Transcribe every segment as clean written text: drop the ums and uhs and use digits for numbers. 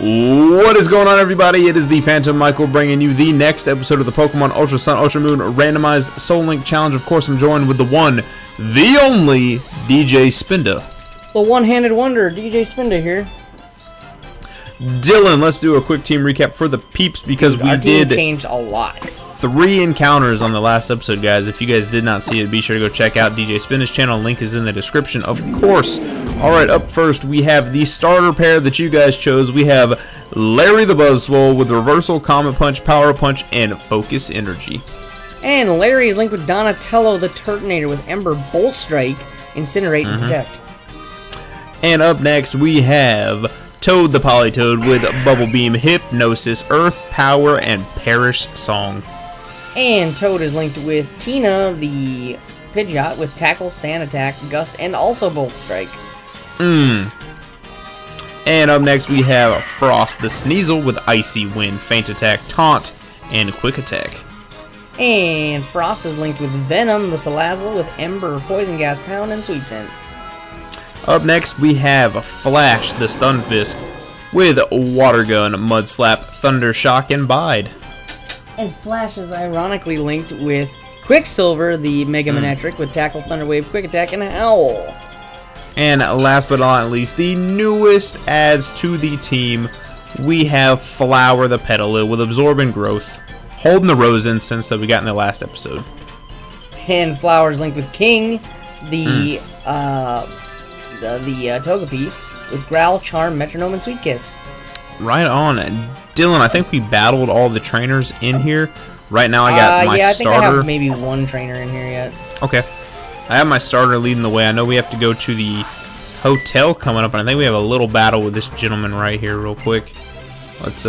What is going on, everybody? It is The Phantom Michael bringing you the next episode of the Pokemon Ultra Sun, Ultra Moon Randomized Soul Link Challenge. Of course, I'm joined with the one, the only, DJ Spinda. The one-handed wonder, DJ Spinda here. Dylan, let's do a quick team recap for the peeps because dude, our team changed a lot. 3 encounters on the last episode, guys. If you guys did not see it, be sure to go check out DJ Spinda's channel. Link is in the description, of course. Alright, up first, we have the starter pair that you guys chose. We have Larry the Buzzswoll with Reversal, Comet Punch, Power Punch, and Focus Energy. And Larry is linked with Donatello the Turtonator with Ember, Bolt Strike, Incinerate, and Protect. And up next, we have Toad the Politoed with Bubble Beam, Hypnosis, Earth, Power, and Perish Song. And Toad is linked with Tina the Pidgeot with Tackle, Sand Attack, Gust, and also Bolt Strike. And up next we have Frost the Sneasel with Icy Wind, Faint Attack, Taunt, and Quick Attack. And Frost is linked with Venom the Salazzle with Ember, Poison Gas, Pound, and Sweet Scent. Up next we have Flash the Stunfisk with Water Gun, Mud Slap, Thunder Shock, and Bide. And Flash is ironically linked with Quicksilver the Mega Manetric with Tackle, Thunder Wave, Quick Attack, and Howl. And last but not least, the newest adds to the team, we have Flower the Petalil with Absorb and Growth, holding the Rose Incense that we got in the last episode. And Flower is linked with King the Togepi with Growl, Charm, Metronome, and Sweet Kiss. Right on. Dylan, I think we battled all the trainers in here. Right now I got my starter. I think I have maybe one trainer in here yet. Okay. I have my starter leading the way. I know we have to go to the hotel coming up, and I think we have a little battle with this gentleman right here real quick. Let's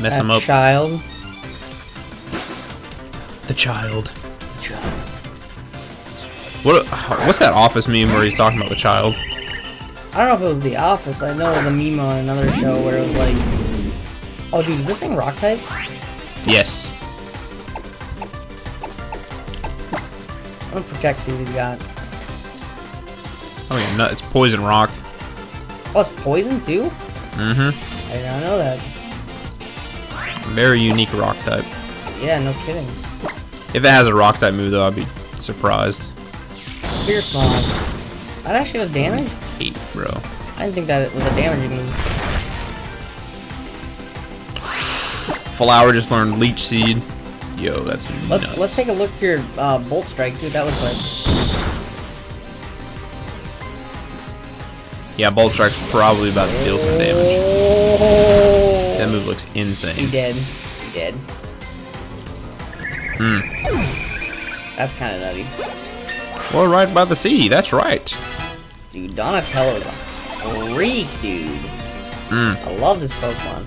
mess him up. The child. What's that Office meme where he's talking about the child? I don't know if it was The Office. I know it was a meme on another show where it was like, oh dude, is this thing rock type? Yes. What protects he's got? Oh yeah, no, it's Poison Rock. Oh, it's poison too? Mm-hmm. I did not know that. Very unique rock type. Yeah, no kidding. If it has a rock type move though, I'd be surprised. Fierce Mom. That actually was damage? 8, bro. I didn't think that it was a damaging move. Flower just learned Leech Seed. Yo, that's nuts. Let's take a look at your Bolt Strike, see what that looks like. Yeah, Bolt Strike's probably about to deal some damage. Oh. That move looks insane. He dead. He dead. That's kind of nutty. Well, right by the sea, that's right. Dude, Donatello is a freak, dude. I love this Pokemon.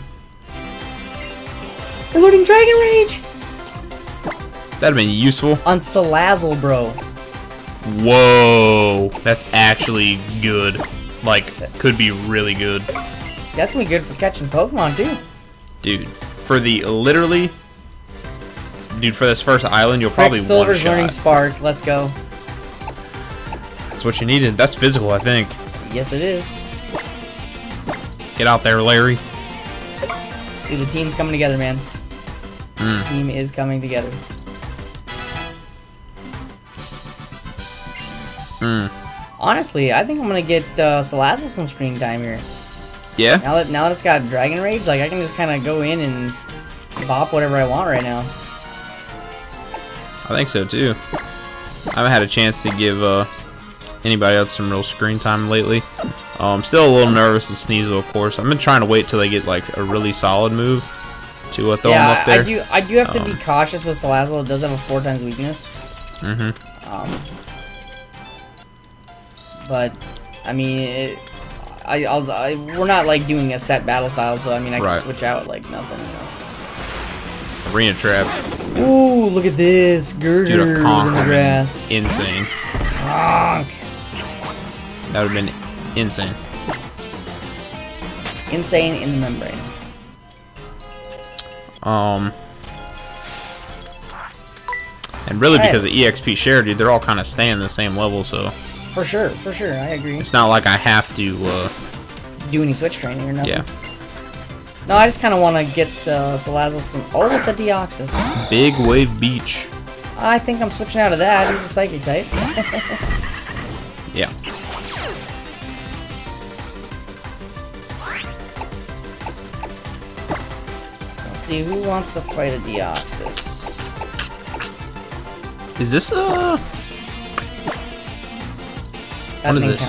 Including Dragon Rage! That'd have been useful. On Salazzle, bro. Whoa. That's actually good. Like, could be really good. That's gonna be good for catching Pokemon, too. Dude, for the literally... Dude, for this first island, you'll probably one-shot. Silver's learning Spark. Let's go. That's what you needed. That's physical, I think. Yes, it is. Get out there, Larry. Dude, the team's coming together, man. The team is coming together. Honestly, I think I'm gonna get Salazzle some screen time here. Yeah. Now that it's got Dragon Rage, like I can just kind of go in and bop whatever I want right now. I think so too. I haven't had a chance to give anybody else some real screen time lately. I'm still a little nervous with Sneasel, of course. I've been trying to wait till they get like a really solid move to throw them up there. Yeah, I do have to be cautious with Salazzle. It does have a 4x weakness. But I mean, we're not like doing a set battle style, so I mean, I can switch out like nothing. You know. Arena trap. Ooh, look at this girder in the grass. Insane. Conk. That would have been insane. Insane in the membrane. And really because of EXP share, dude, they're all kind of staying the same level, so. For sure, I agree. It's not like I have to do any switch training or nothing. Yeah. No, I just kind of want to get Salazzle some... Oh, it's a Deoxys. Big Wave Beach. I think I'm switching out of that. He's a Psychic type. Yeah. Let's see, who wants to fight a Deoxys? Is this a... What is this?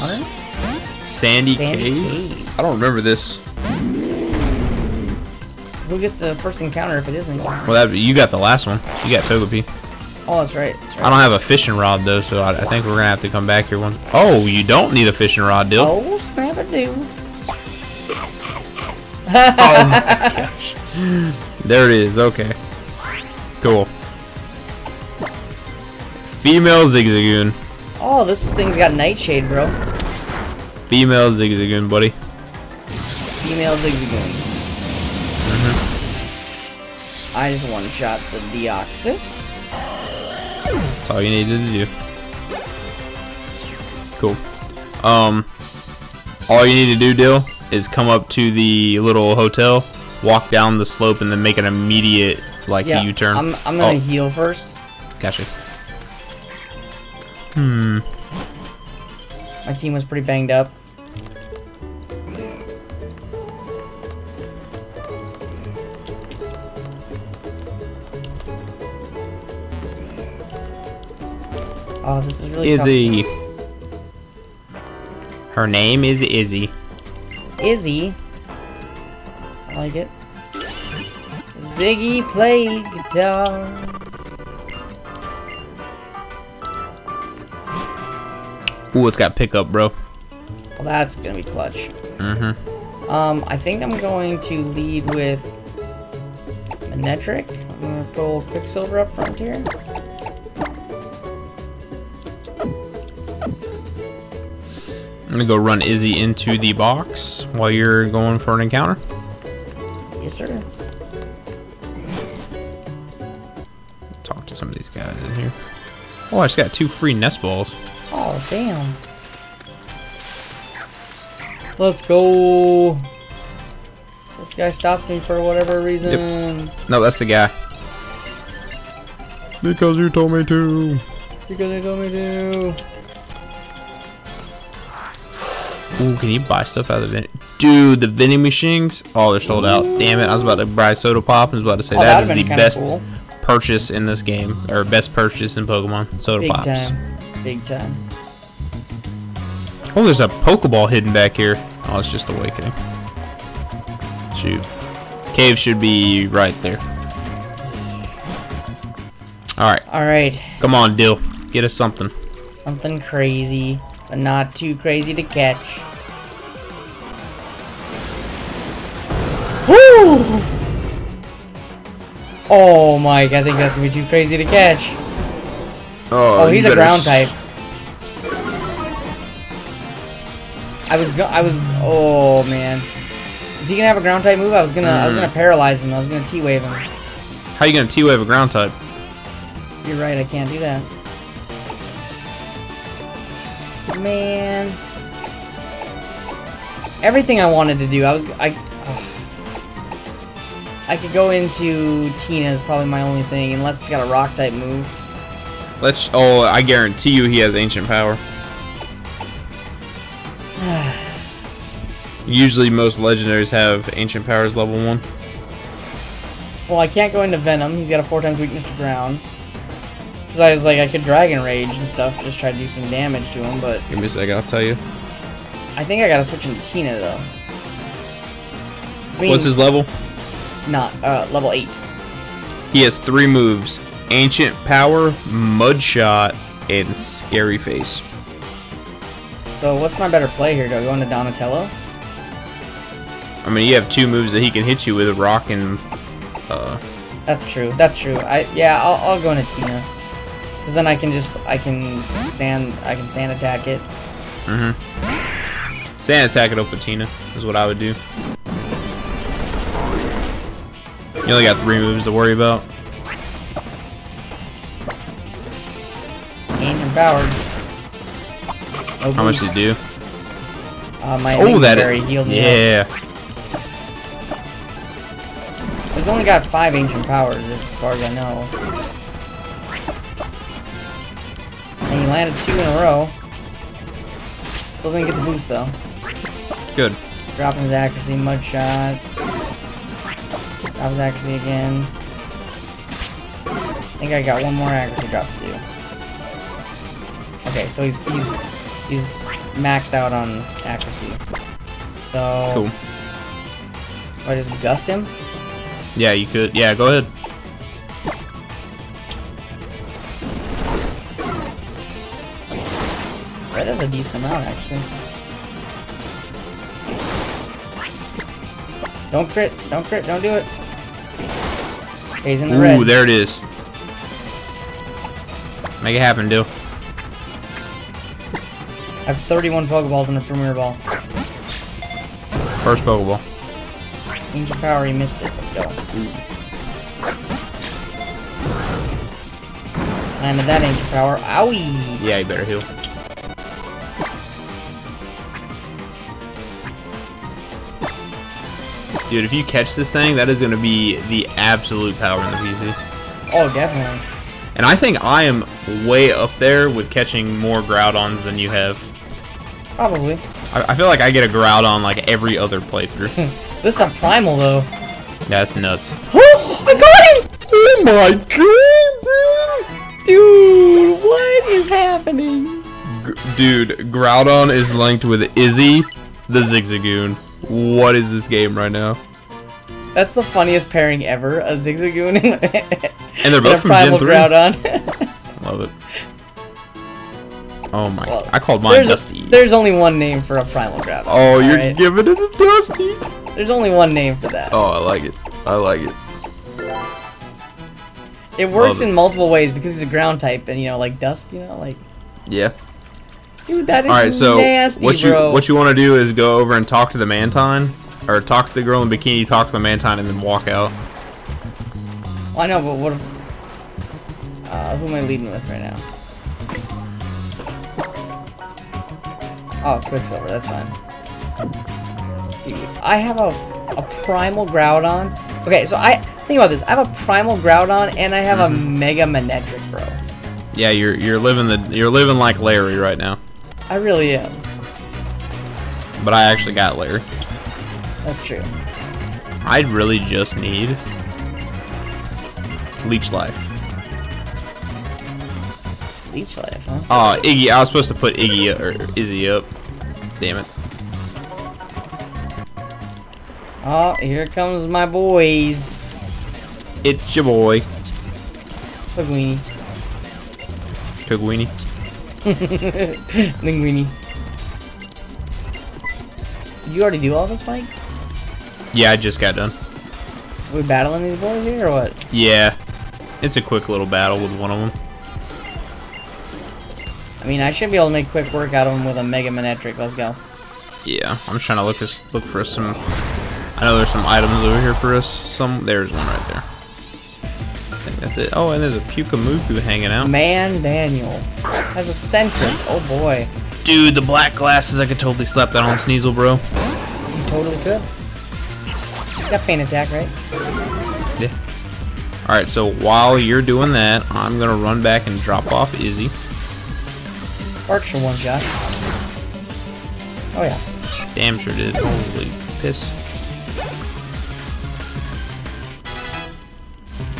Sandy Cave? I don't remember this. Who gets the first encounter if it is an encounter? Well, that, you got the last one. You got Togepi. Oh, that's right. I don't have a fishing rod, though, so I think we're going to have to come back here once. Oh, you don't need a fishing rod, Dill. Oh, snap it, dude. Oh, my gosh. There it is. Okay. Cool. Female Zigzagoon. Oh, this thing's got Nightshade, bro. Female Zigzagoon, buddy. Female Zigzagoon. Mm-hmm. I just one-shot the Deoxys. That's all you needed to do. Cool. All you need to do, Dill, is come up to the little hotel, walk down the slope, and then make an immediate, like, U-turn. I'm gonna heal first. Gotcha. Hmm. My team was pretty banged up. Oh, this is really Izzy. Tough. Her name is Izzy. Izzy? I like it. Ziggy play guitar. Ooh, it's got pickup, bro. Well, that's gonna be clutch. Mm-hmm. I think I'm going to lead with Manetric. I'm gonna pull Quicksilver up front here. I'm gonna go run Izzy into the box while you're going for an encounter. Yes, sir. Talk to some of these guys in here. Oh, I just got 2 free nest balls. Oh, damn. Let's go. This guy stopped me for whatever reason. Yep. No, that's the guy. Because you told me to. Because you told me to. Ooh, can you buy stuff out of the vending? Dude, the vending machines? Oh, they're sold out. Damn it, I was about to buy Soda Pop. I was about to say that is the best purchase in this game. Or best purchase in Pokemon. Soda Pops. Big time. Big time. Oh, there's a Pokeball hidden back here. Oh, it's just awakening. Shoot. Cave should be right there. Alright. Alright. Come on, Dill. Get us something. Something crazy, but not too crazy to catch. Woo! Oh, Mike. I think that's going to be too crazy to catch. Oh, he's a ground type. Oh man, is he gonna have a ground type move? I was gonna paralyze him. I was gonna T-wave him. How you gonna T-wave a ground type? You're right. I can't do that. Man, everything I wanted to do. I could go into Tina is probably my only thing, unless it's got a rock type move. Let's. Oh, I guarantee you, he has ancient power. Usually, most legendaries have ancient powers level 1. Well, I can't go into Venom. He's got a 4x weakness to ground. Cause I was like, I could Dragon Rage and stuff, just try to do some damage to him. But give me a second, I'll tell you. I think I gotta switch into Tina though. I mean, what's his level? Not level 8. He has 3 moves. Ancient Power, Mudshot, and Scary Face. So what's my better play here? Do I go into Donatello? I mean, you have 2 moves that he can hit you with, a rock and... That's true. That's true. I'll go into Tina, because then I can sand attack it. Mm-hmm. Sand attack it up with Tina is what I would do. You only got 3 moves to worry about. Powered. No. How much did you do? My legendary healed me. Yeah. He's only got 5 ancient powers, as far as I know. And he landed 2 in a row. Still didn't get the boost, though. Good. Dropping his accuracy, mud shot. Drop his accuracy again. I think I got one more accuracy drop to do. Okay, so he's maxed out on accuracy. So cool. Do I just gust him? Yeah, you could. Yeah, go ahead. That is a decent amount, actually. Don't crit. Don't crit. Don't do it. Okay, he's in the red. Ooh, there it is. Make it happen, dude. I have 31 Pokeballs in the Premier Ball. First Pokeball. Ancient Power, he missed it. Let's go. And at that Ancient Power, owie! Yeah, you better heal. Dude, if you catch this thing, that is going to be the absolute power in the PC. Oh, definitely. And I think I am way up there with catching more Groudons than you have. Probably. I feel like I get a Groudon like every other playthrough. This is a primal, though. That's nuts. Oh, I got him! Oh my god, bro! Dude, what is happening? Dude, Groudon is linked with Izzy the Zigzagoon. What is this game right now? That's the funniest pairing ever, a Zigzagoon and they're both and from Gen 3. Groudon. Love it. Oh my! Well, I called mine Dusty. There's only one name for a primal Groudon. Oh, you're right? Giving it a Dusty. There's only one name for that. Oh, I like it. I like it. It works in multiple ways because he's a ground type, and you know, like dust, you know, like. Yeah. Dude, that is nasty, bro. All right, so what you want to do is go over and talk to the Mantine, or talk to the girl in bikini, talk to the Mantine, and then walk out. Well, I know, but what? Who am I leading with right now? Oh, Quicksilver, that's fine. Dude, I have a primal Groudon. Okay, so I think about this. I have a primal Groudon and I have a Mega Manetric, bro. Yeah, you're living like Larry right now. I really am. But I actually got Larry. That's true. I'd really just need Leech Life. Leech Life, huh? Aw, Iggy. I was supposed to put Iggy or Izzy up. Damn it. Oh, here comes my boys. It's your boy. Linguini. Linguini. Linguini. You already do all this, Mike? Yeah, I just got done. Are we battling these boys here or what? Yeah. It's a quick little battle with one of them. I mean, I should be able to make quick work out of him with a Mega Manetric. Let's go. Yeah, I'm just trying to look for some. I know there's some items over here for us. There's one right there. I think that's it. Oh, and there's a Pukamuku hanging out. Man, Daniel, that's a sentient. Oh boy. Dude, the black glasses. I could totally slap that on Sneasel, bro. You totally could. You got Pain Attack, right? Yeah. All right. So while you're doing that, I'm gonna run back and drop off Izzy. Works for one shot. Oh yeah. Damn sure did. Holy piss.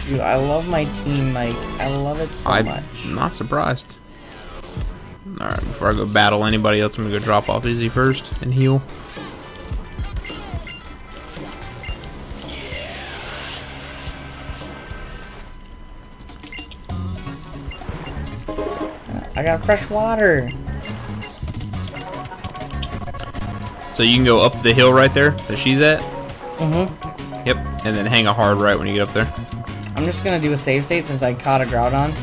Dude, I love my team, Mike. I love it so much. I'm not surprised. Alright, before I go battle anybody else, I'm gonna go drop off Izzy first and heal. I got fresh water. So you can go up the hill right there that she's at? Mm-hmm. Yep, and then hang a hard right when you get up there. I'm just going to do a save state since I caught a Groudon.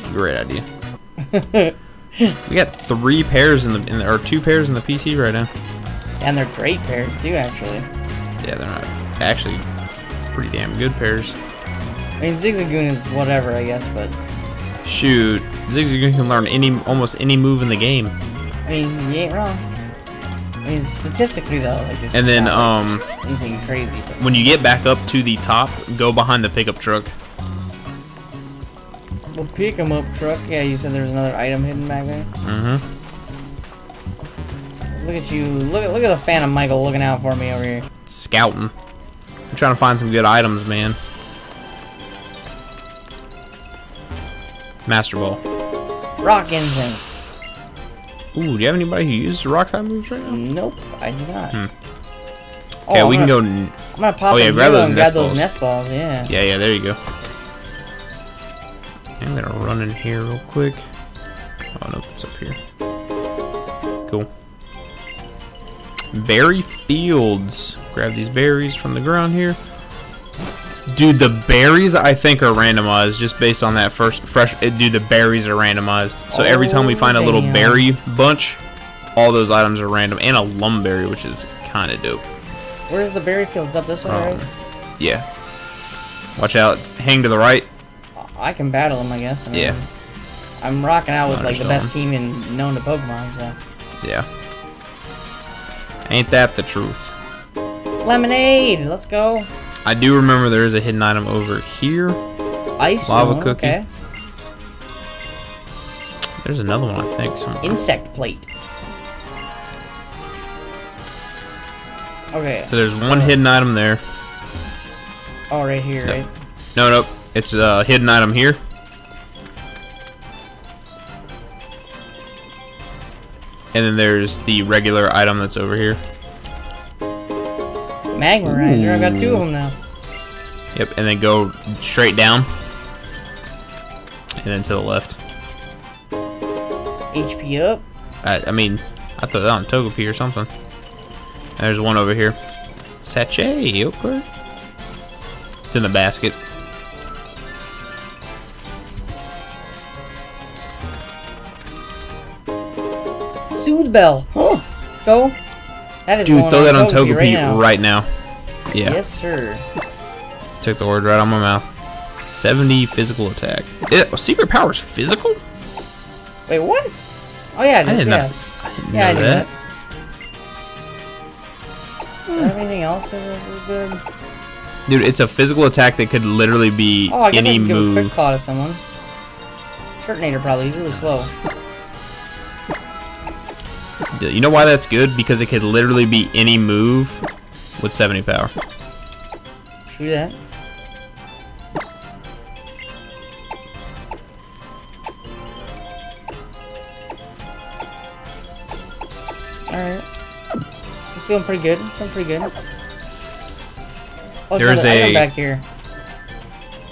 Yeah. Great idea. We got 3 pairs or 2 pairs in the PC right now. And they're great pairs too, actually. Yeah, they're not actually pretty damn good pairs. I mean, Zigzagoon is whatever, I guess, but... Shoot, Zigzagoon can learn almost any move in the game. I mean, you ain't wrong. I mean, statistically though, like it's and then anything crazy. But when you get back up to the top, go behind the pickup truck. Well, pick him up, truck. Yeah, you said there was another item hidden back there. Mm-hmm. Look at you. Look at the Phantom Michael looking out for me over here. Scouting. I'm trying to find some good items, man. Master Ball. Rock incense. Ooh, do you have anybody who uses rock type moves right now? Nope, I do not. Hmm. Okay, oh, we can go. I'm gonna pop. Oh yeah, grab those nest balls. Yeah. Yeah, yeah. There you go. I'm gonna run in here real quick. Oh no, it's up here. Cool. Berry fields. Grab these berries from the ground here. Dude, the berries I think are randomized just based on that first fresh. Dude, the berries are randomized. So every time we find a little berry bunch, all those items are random. And a lumberry, which is kind of dope. Where's the berry fields? Up this way, right? Yeah. Watch out. Hang to the right. I can battle him, I guess. I mean, yeah. I'm rocking out with like the best team in known to Pokemon, so. Yeah. Ain't that the truth? Lemonade, let's go. I do remember there is a hidden item over here. Ice lava cookie. Okay. There's another one, I think. Somewhere. Insect plate. Okay. So there's one hidden item there. Oh, right here, right? No, no. It's a hidden item here. And then there's the regular item that's over here. Magmarizer, I've got two of them now. Yep, and then go straight down. And then to the left. HP up. I mean, I thought that on Togepi or something. And there's one over here. Sachet, okay. It's in the basket. Soothe Bell. Huh. Let's go. That is dude, throw that on Togepi right now. Yeah. Yes, sir. Took the word right out of my mouth. 70 physical attack. Secret power is physical? Wait, what? Oh, yeah. I didn't know that. Anything else that was good? Dude, it's a physical attack that could literally be any move. Oh, I guess I could give a quick claw to someone. Turtonator probably. He's really slow. You know why that's good? Because it could literally be any move with 70 power. True that. Alright. I'm feeling pretty good. Oh, there's a back here.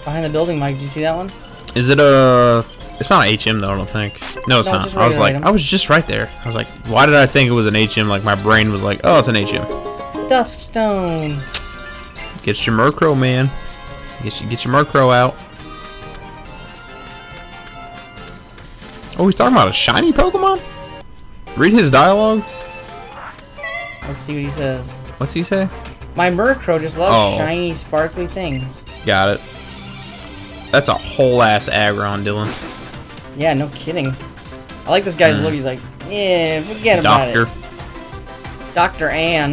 Behind the building, Mike. Did you see that one? Is it a... It's not an HM though, I don't think. No, it's not. I was like, I was just right there. I was like, why did I think it was an HM? Like my brain was like, oh, it's an HM. Duskstone. Get your Murkrow, man. Get your Murkrow out. Oh, he's talking about a shiny Pokemon? Read his dialogue. Let's see what he says. What's he say? My Murkrow just loves shiny, sparkly things. Got it. That's a whole ass Aggron, Dylan. Yeah, no kidding. I like this guy's look. He's like, yeah, forget about it. Dr. Ann.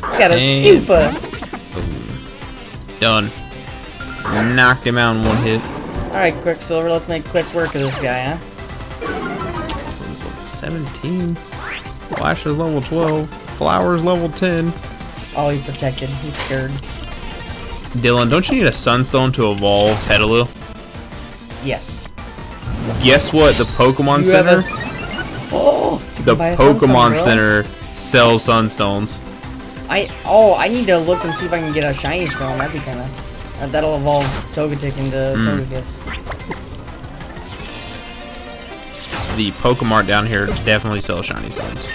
Got a Scoopa. Done. Knocked him out in one hit. Alright, Quicksilver, let's make quick work of this guy, huh? 17. Flash is level 12. Flower's level 10. Oh, he's protected. He's scared. Dylan, don't you need a sunstone to evolve Petalil? Yes. Guess what? The Pokemon Center. The Pokemon Center sells sunstones. I need to look and see if I can get a shiny stone. That'd be kind of that'll evolve Togetic into Togekiss. The Pokemart down here definitely sells shiny stones.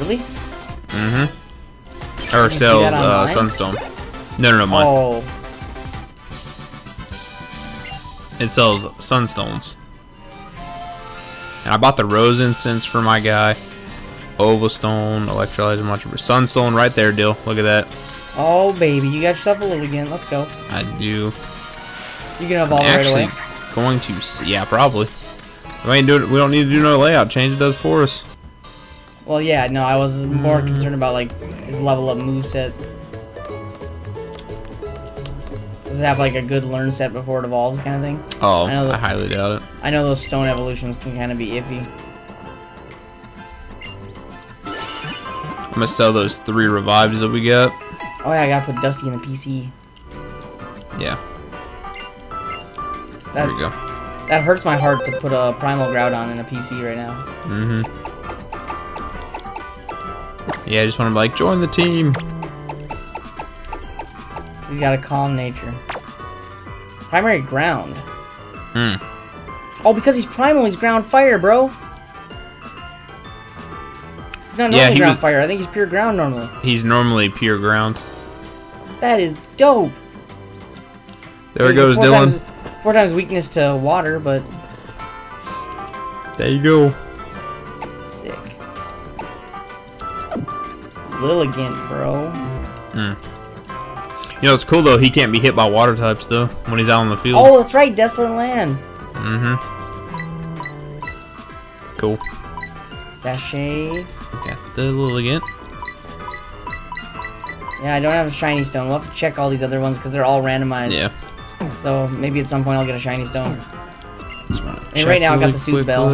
Really? Mm-hmm. Or sells sunstone. No, no, no, mine. Oh. It sells sunstones. And I bought the rose incense for my guy. Oval stone, electrolyzer, mushroom. Sunstone right there, Dill. Look at that. Oh, baby. You got yourself a Lilligant. Let's go. I do. You can evolve right away. Going to... Yeah, probably. We don't need to do no layout change. It does for us. Well, yeah, no, I was more concerned about like his level up moveset. Does it have like a good learn set before it evolves kind of thing? Oh, I highly doubt it. I know those stone evolutions can kind of be iffy. I'm gonna sell those 3 revives that we got. Oh yeah, I gotta put Dusty in the PC. Yeah. There we go. That hurts my heart to put a Primal Groudon in a PC right now. Mm-hmm. Yeah, I just want to like join the team. You got a calm nature. Primary ground. Oh, because he's primal, he's ground fire, bro. He's not normally ground fire. I think he's pure ground normally. He's normally pure ground. That is dope. There it goes, Dylan. Four times weakness to water, but... There you go. Sick. Lilligant, bro. You know, it's cool, though. He can't be hit by water types, though, when he's out on the field. Oh, that's right. Desolate Land. Mm-hmm. Cool. Sachet. Got the Lilligant. Yeah, I don't have a shiny stone. We'll have to check all these other ones, because they're all randomized. Yeah. So maybe at some point I'll get a shiny stone. And right now I got the suit bell.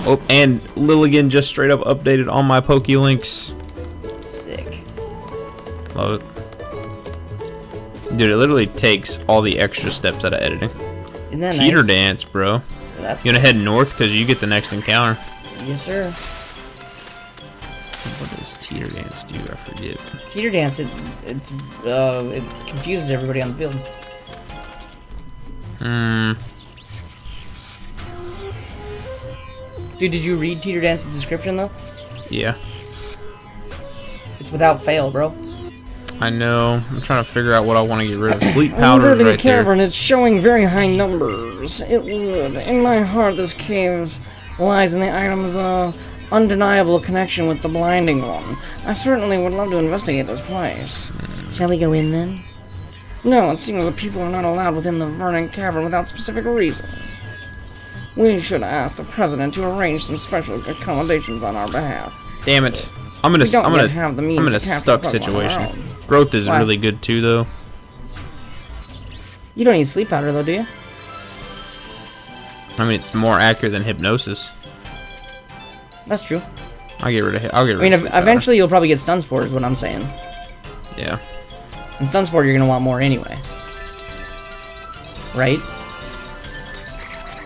Oh, and Lilligant just straight up updated on my Pokélinks. Sick. Love it. Dude, it literally takes all the extra steps out of editing. Isn't that Teeter nice? Dance, bro. That's you gonna head north because you get the next encounter. Yes, sir. What does Teeter Dance do? I forget. Teeter Dance, it confuses everybody on the field. Dude, did you read Teeter Dance's description, though? Yeah. It's without fail, bro. I know. I'm trying to figure out what I want to get rid of. Sleep powder is right there. Cavern, it's showing very high numbers. It would. In my heart, this cave lies in the items of... undeniable connection with the blinding one. I certainly would love to investigate this place. Shall we go in then? No, it seems that people are not allowed within the Vernon Cavern without specific reason. We should ask the president to arrange some special accommodations on our behalf. Damn it! I'm in a stuck situation. Growth is really good too, though. You don't need sleep powder though, do you? I mean, it's more accurate than hypnosis. That's true. I'll get rid of it. I mean, eventually you'll probably get Stun Spore is what I'm saying. Yeah. And Stun Spore you're going to want more anyway. Right?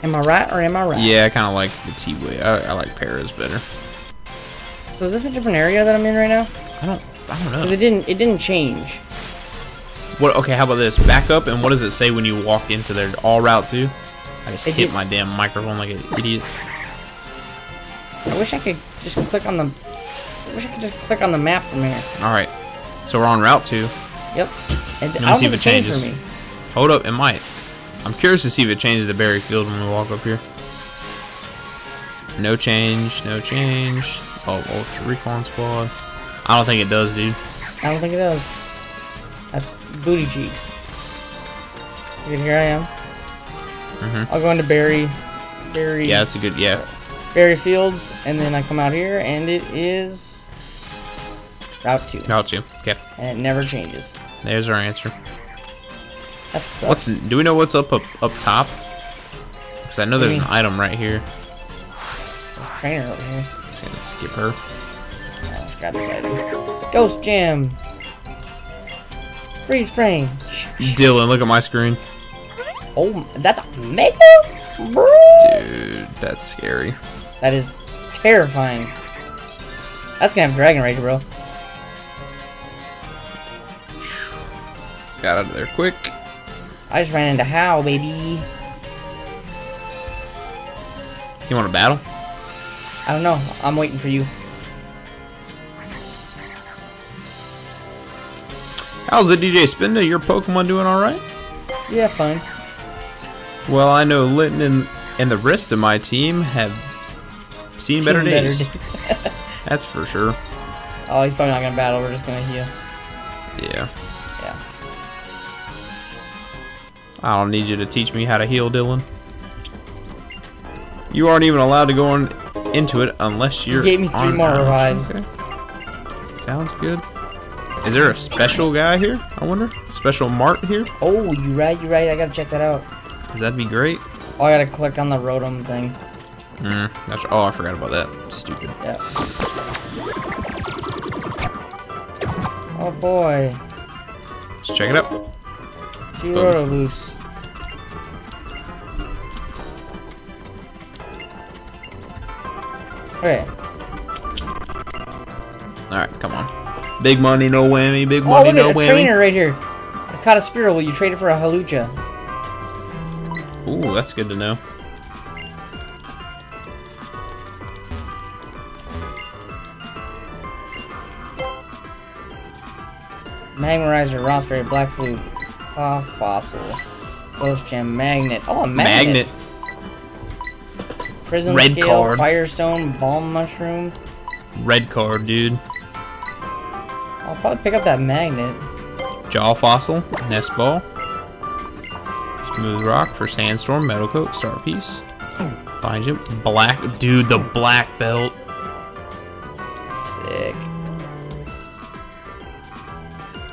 Am I right or am I right? Yeah, I kind of like the T-Way. I like Paras better. So is this a different area that I'm in right now? I don't know. Because it didn't change. What? Okay, how about this? Back up and what does it say when you walk into there? All route 2? I just hit my damn microphone like an idiot. I wish I could just click on the. I wish I could just click on the map from here. All right, so we're on route 2. Yep. And let me see if it changes. For me. Hold up, it might. I'm curious to see if it changes the berry field when we walk up here. No change, no change. Oh, Ultra Recon Squad. I don't think it does, dude. I don't think it does. That's booty cheeks. Here I am. I'll go into berry. Yeah, that's a good. Yeah. Berry fields, and then I come out here, and it is route 2. Route 2, okay. And it never changes. There's our answer. That sucks. Do we know what's up top? Because I know there's an item right here. A trainer over here. Just gonna skip her. Oh, let's grab this item. Ghost Jam. Freeze frame. Dylan, look at my screen. Oh, that's a mega, bro. Dude, that's scary. That is terrifying. That's gonna have Dragon Rage, bro. Got out of there quick. I just ran into Howl, baby. You want to battle? I don't know. I'm waiting for you. How's the DJ Spinda? Your Pokemon doing all right? Yeah, fine. Well, I know Linton and the rest of my team have seen better days. That's for sure. Oh, he's probably not gonna battle. We're just gonna heal. Yeah. Yeah. I don't need you to teach me how to heal, Dylan. You aren't even allowed to go on into it unless you're. You gave me three more revives. Okay. Sounds good. Is there a special guy here? I wonder. Special Mart here? Oh, you're right. You're right. I gotta check that out. That'd be great. Oh, I gotta click on the Rotom thing. That's. Oh, I forgot about that. Stupid. Yeah. Oh boy. Let's check it out. Two Rotom loose. Alright. Alright, come on. Big money, no whammy. Big money, no whammy. Oh, look at a trainer right here. I caught a Spearow. Will you trade it for a Hawlucha? Ooh, that's good to know. Magnerizer, Raspberry, Black Flute, Claw Fossil, Ghost Gem, Magnet. Oh, a Magnet. Prism Red Scale, card. Firestone, Balm Mushroom. Red card, dude. I'll probably pick up that Magnet. Jaw Fossil, Nest Ball. Smooth Rock for Sandstorm, Metal Coat, Star Piece. Fine Gem, Black, dude, the Black Belt. Sick.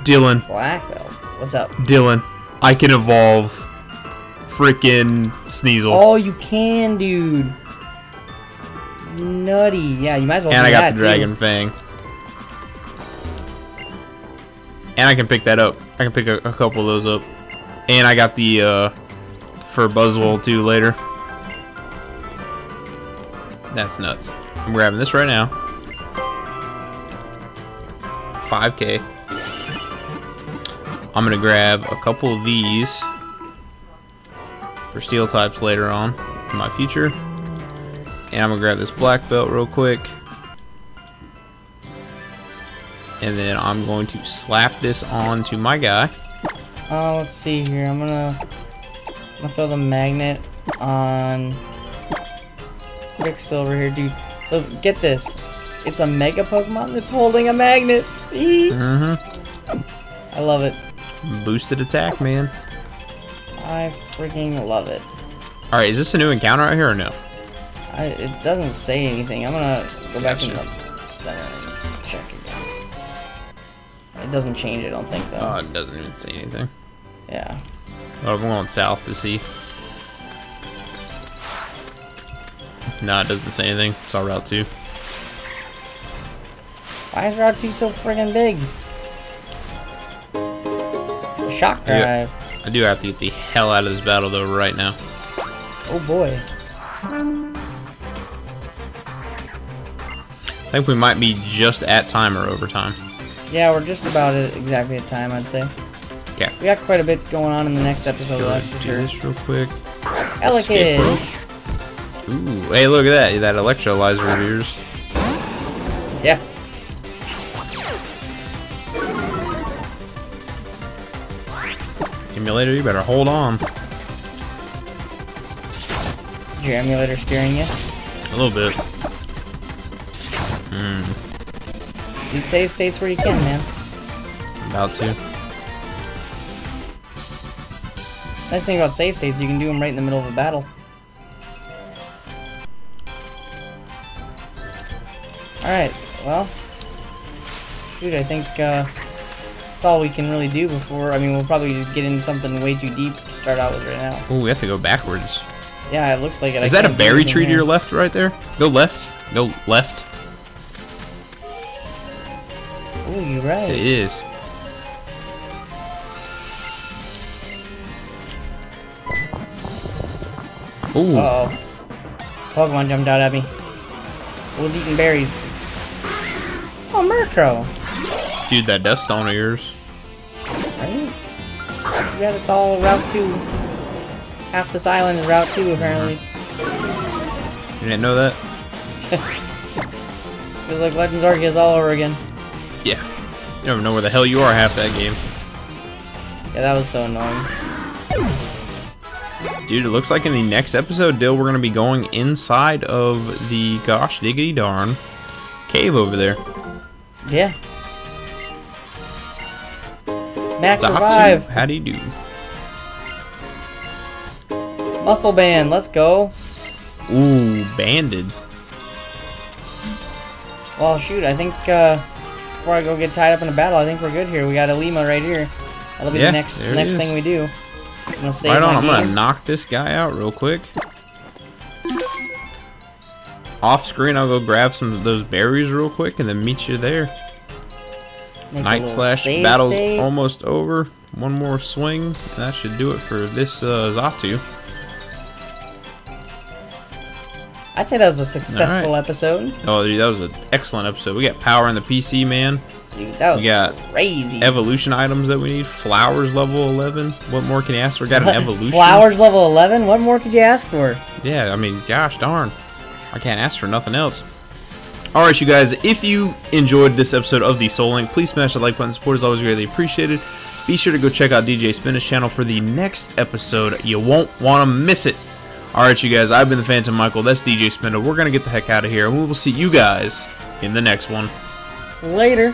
Dylan. Black Belt, what's up? Dylan, I can evolve freaking Sneasel. Oh, you can, dude. Nutty. Yeah, you might as well. And I got that, the Dragon Fang. And I can pick that up. I can pick a couple of those up. And I got the for Buzzswoll too later. That's nuts. I'm grabbing this right now. 5K. I'm gonna grab a couple of these for steel types later on in my future. And I'm gonna grab this black belt real quick. And then I'm going to slap this on to my guy. Oh, let's see here. I'm gonna throw the magnet on Quicksilver here, dude. So get this. It's a mega Pokemon that's holding a magnet. I love it. Boosted attack, man. I freaking love it. Alright, is this a new encounter out here or no? It doesn't say anything. I'm gonna go back to the center and check again. It doesn't change, I don't think, though. Oh, it doesn't even say anything. Yeah. Oh, we're going south to see. Nah, it doesn't say anything. It's all Route 2. Why is Route 2 so friggin' big? Shock Drive. Yeah. I do have to get the hell out of this battle though right now. Oh boy. I think we might be just at time or over time. Yeah, we're just about exactly at time, I'd say. Yeah. We got quite a bit going on in the next episode. Let's do this real quick. Elekid. Ooh, hey, look at that. That Electrolyzer of yours. Yeah. Emulator, you better hold on. Is your emulator scaring you? A little bit. You save states where you can, man. About to. Nice thing about save states, you can do them right in the middle of a battle. Alright, well. Dude, I think, that's all we can really do before. I mean, we'll probably get into something way too deep to start out with right now. Oh, we have to go backwards. Yeah, it looks like it. Is that a berry tree to your left, right there? Go left. Go left. Oh, you're right. It is. Ooh. Uh-oh. Pokemon jumped out at me. It was eating berries. Oh, Murkrow. Dude, that dust stone of yours. Right? Yeah, it's all Route 2. Half this island is Route 2, apparently. You didn't know that? Feels like Legends Arceus all over again. Yeah. You don't even know where the hell you are half that game. Yeah, that was so annoying. Dude, it looks like in the next episode, Dill, we're going to be going inside of the gosh diggity darn cave over there. Yeah. Max Zotu, revive. How do you do? Muscle band, let's go. Ooh, banded. Well, shoot, I think before I go get tied up in a battle, I think we're good here. We got a Lima right here. That'll be the next thing we do. I'm gonna save right on, I'm going to knock this guy out real quick. Off screen, I'll go grab some of those berries real quick and then meet you there. Make Night Slash battle's almost over. One more swing, and that should do it for this Zotu. I'd say that was a successful episode. Oh, dude, that was an excellent episode. We got power in the PC, man. Dude, that was crazy. Evolution items that we need. Flowers level 11. What more can you ask for? Got an evolution. Flowers level 11? What more could you ask for? Yeah, I mean, gosh darn. I can't ask for nothing else. Alright, you guys, if you enjoyed this episode of The Soul Link, please smash the like button. Support is always greatly appreciated. Be sure to go check out DJ Spinda's channel for the next episode. You won't want to miss it. Alright, you guys, I've been The Phantom Michael. That's DJ Spinda. We're going to get the heck out of here, and we will see you guys in the next one. Later.